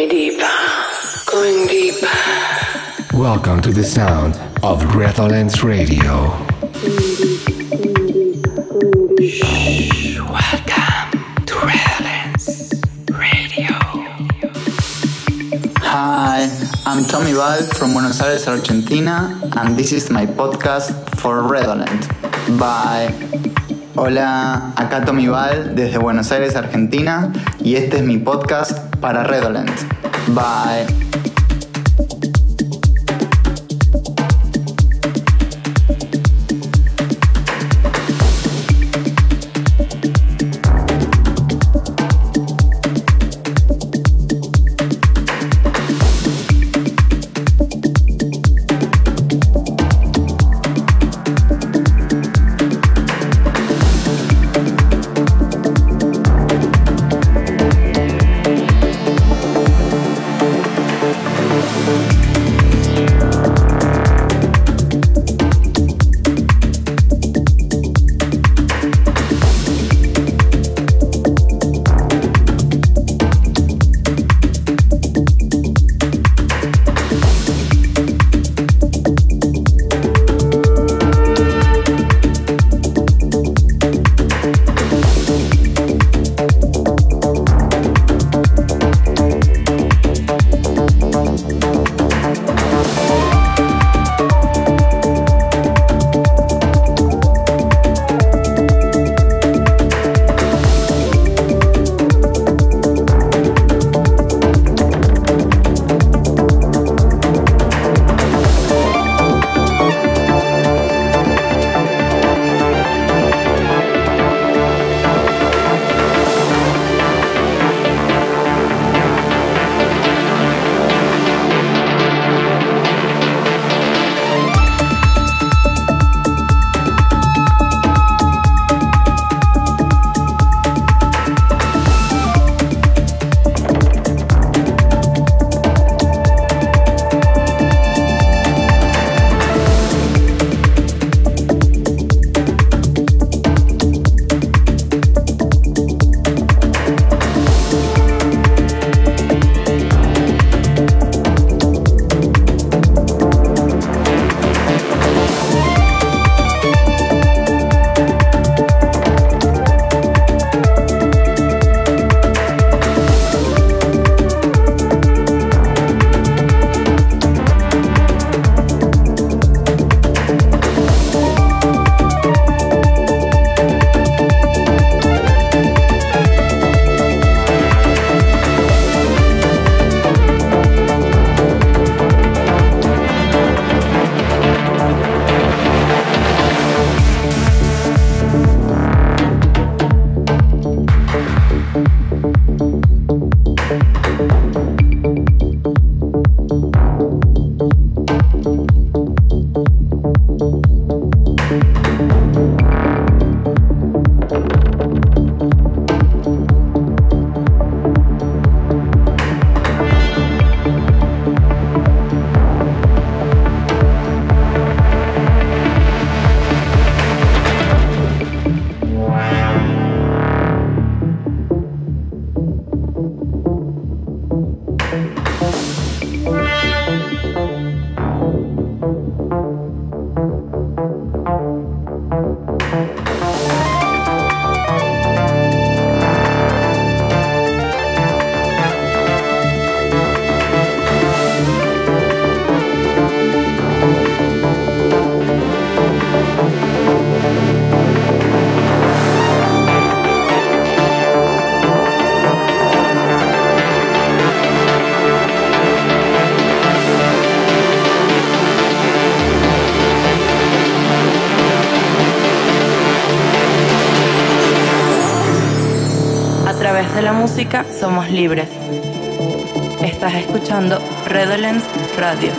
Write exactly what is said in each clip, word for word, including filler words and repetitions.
me deeper, going deeper. Welcome to the sound of Redolence Radio. Welcome to Redolence Radio. Hi, I'm Tomy Wahl from Buenos Aires, Argentina, and this is my podcast for Redolence. Bye. Hola, acá Tomy Wahl desde Buenos Aires, Argentina, y este es mi podcast para Redolence. Bye. Música, somos libres. Estás escuchando Redolence Radio.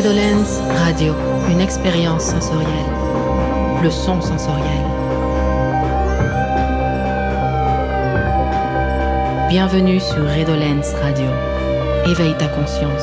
Redolence Radio, une expérience sensorielle. Le son sensoriel. Bienvenue sur Redolence Radio. Éveille ta conscience.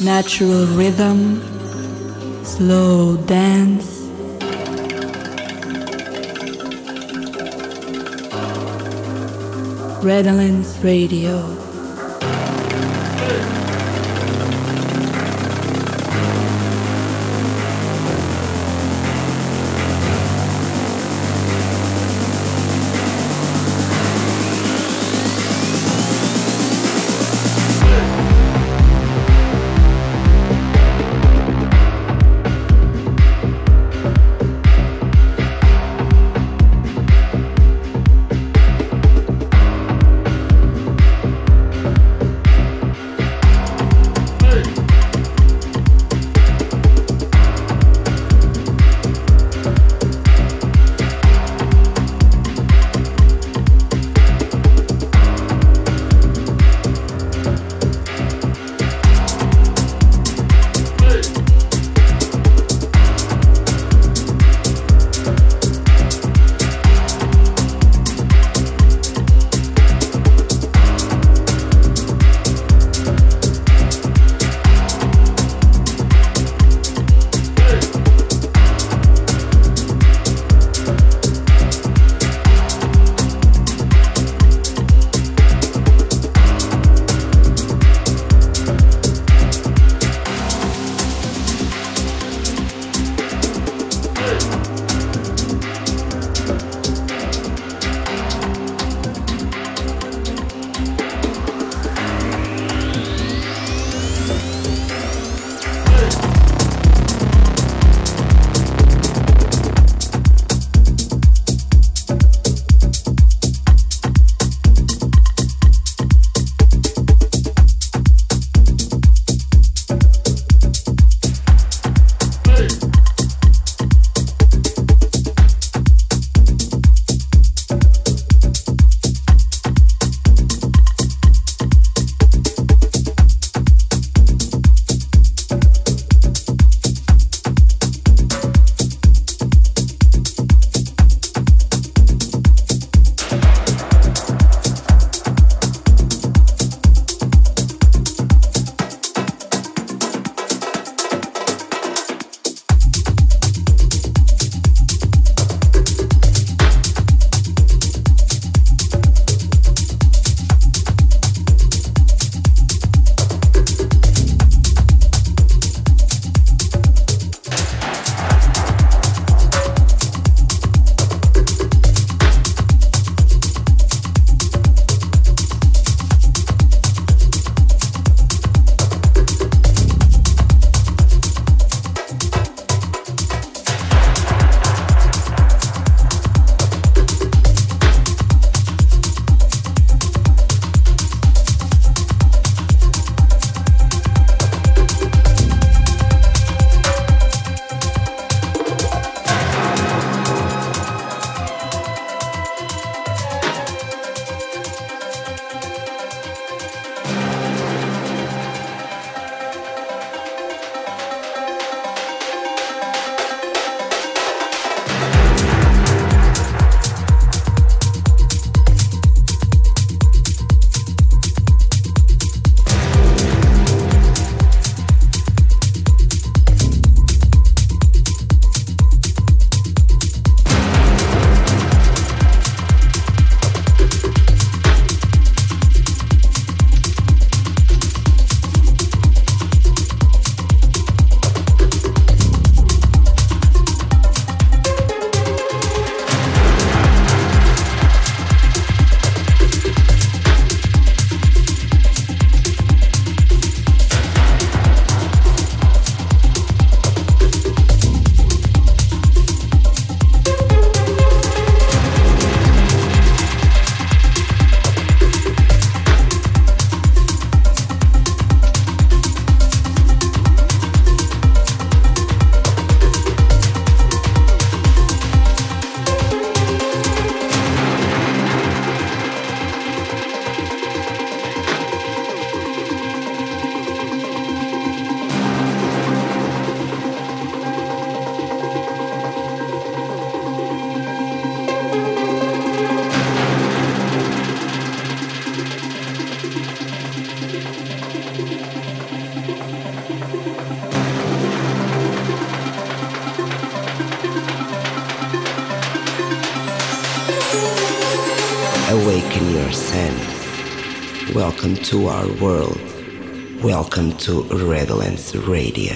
Natural rhythm, slow dance, Redolence Radio. awaken yourself. Welcome to our world. Welcome to Redolence Radio.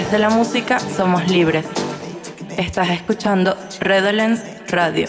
través de la música somos libres. Estás escuchando Redolence Radio.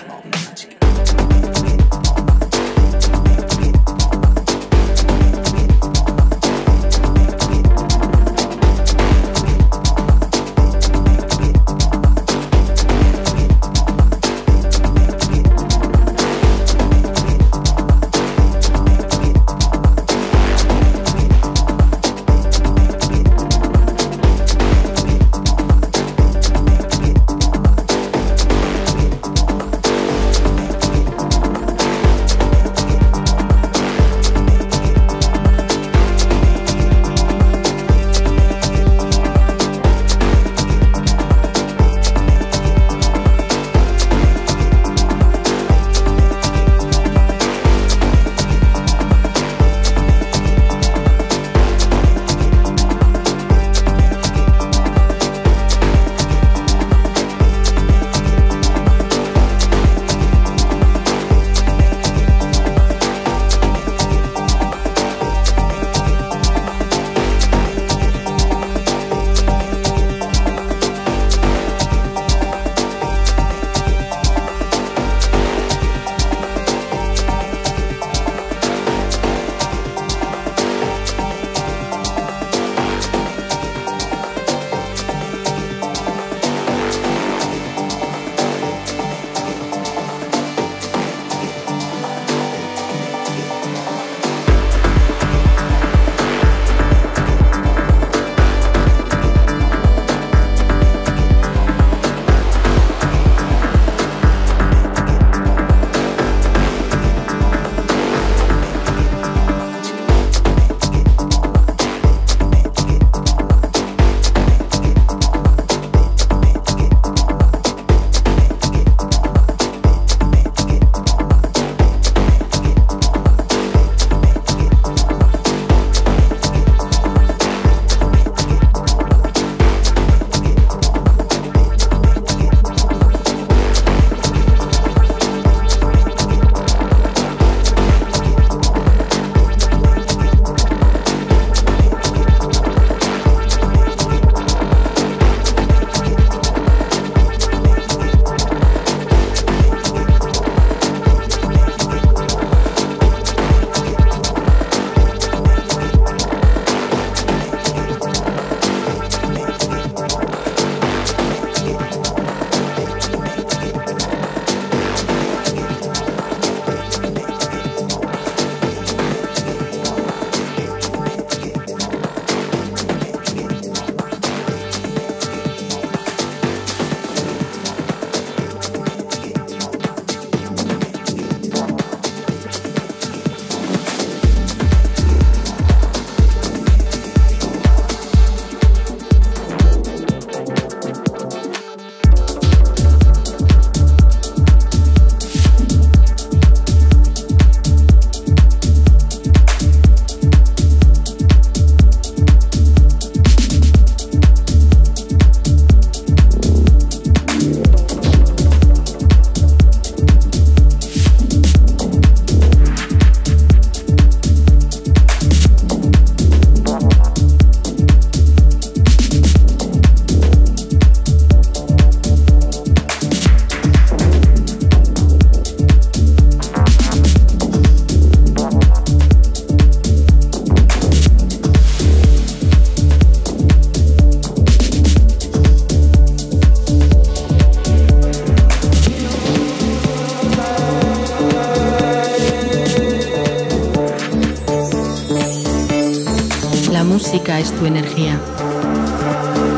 Es tu energía.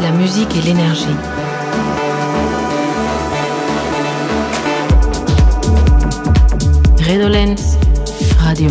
La musique est l'énergie. Redolence Radio.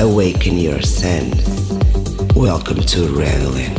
Awaken your sense. Welcome to Redolence.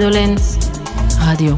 Redolence Radio.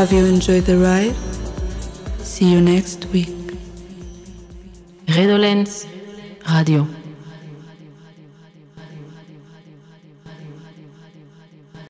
Have you enjoyed the ride? See you next week. Redolence Radio.